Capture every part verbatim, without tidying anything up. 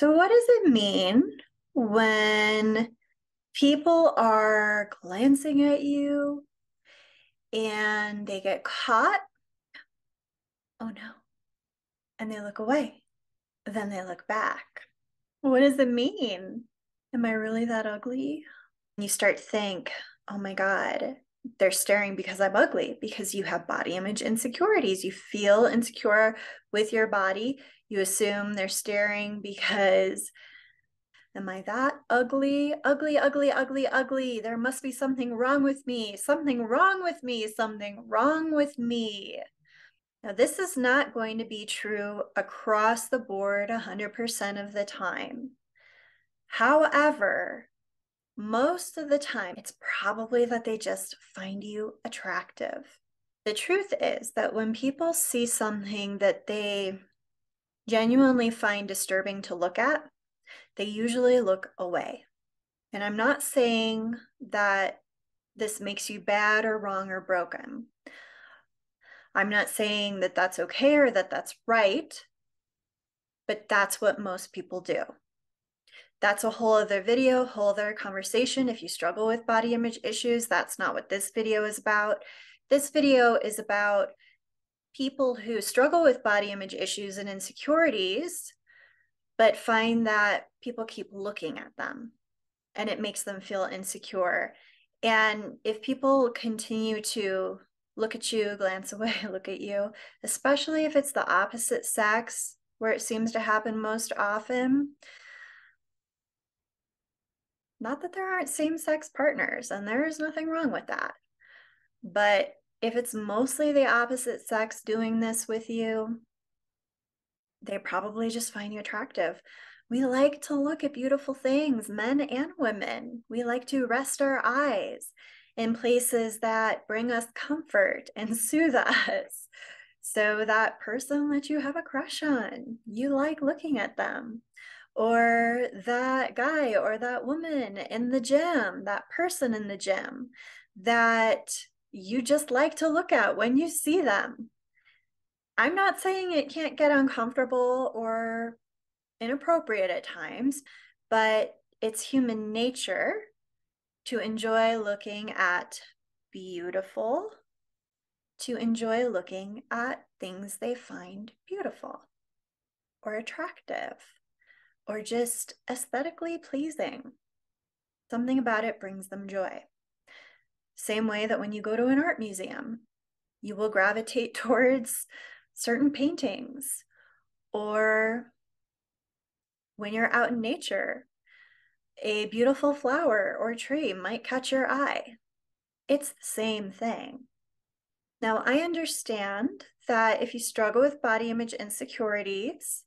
So what does it mean when people are glancing at you and they get caught? Oh no. And they look away. Then they look back. What does it mean? Am I really that ugly? And you start to think, oh my God, they're staring because I'm ugly, because you have body image insecurities. You feel insecure with your body. You assume they're staring because, am I that ugly? Ugly, ugly, ugly, ugly. There must be something wrong with me. Something wrong with me. Something wrong with me. Now, this is not going to be true across the board one hundred percent of the time. However, most of the time, it's probably that they just find you attractive. The truth is that when people see something that they genuinely find disturbing to look at, they usually look away. And I'm not saying that this makes you bad or wrong or broken. I'm not saying that that's okay or that that's right, but that's what most people do. That's a whole other video, whole other conversation. If you struggle with body image issues, that's not what this video is about. This video is about people who struggle with body image issues and insecurities, but find that people keep looking at them and it makes them feel insecure. And if people continue to look at you, glance away, look at you, especially if it's the opposite sex, where it seems to happen most often. Not that there aren't same-sex partners, and there is nothing wrong with that. But if it's mostly the opposite sex doing this with you, they probably just find you attractive. We like to look at beautiful things, men and women. We like to rest our eyes in places that bring us comfort and soothe us. So that person that you have a crush on, you like looking at them. Or that guy or that woman in the gym, that person in the gym that you just like to look at when you see them. I'm not saying it can't get uncomfortable or inappropriate at times, but it's human nature to enjoy looking at beautiful, to enjoy looking at things they find beautiful or attractive or just aesthetically pleasing. Something about it brings them joy. Same way that when you go to an art museum, you will gravitate towards certain paintings, or when you're out in nature, a beautiful flower or tree might catch your eye. It's the same thing. Now, I understand that if you struggle with body image insecurities,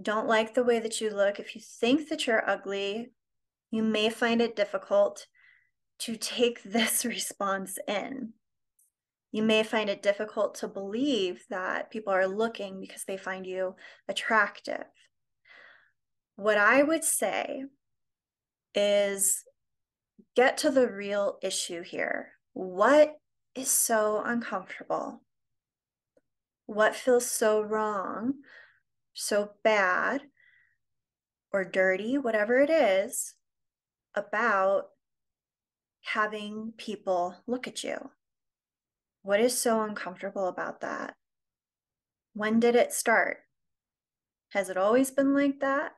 don't like the way that you look, if you think that you're ugly, you may find it difficult to take this response in. You may find it difficult to believe that people are looking because they find you attractive. What I would say is get to the real issue here. What is so uncomfortable? What feels so wrong, so bad, or dirty, whatever it is, about having people look at you? What is so uncomfortable about that? When did it start? Has it always been like that?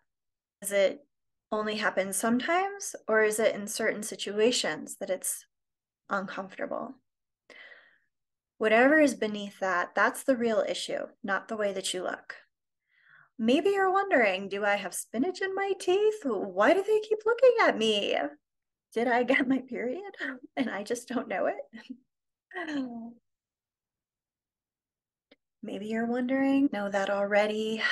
Has it only happen sometimes, or is it in certain situations that it's uncomfortable? Whatever is beneath that, that's the real issue, not the way that you look. Maybe you're wondering, do I have spinach in my teeth? Why do they keep looking at me? Did I get my period and I just don't know it? Maybe you're wondering, know that already.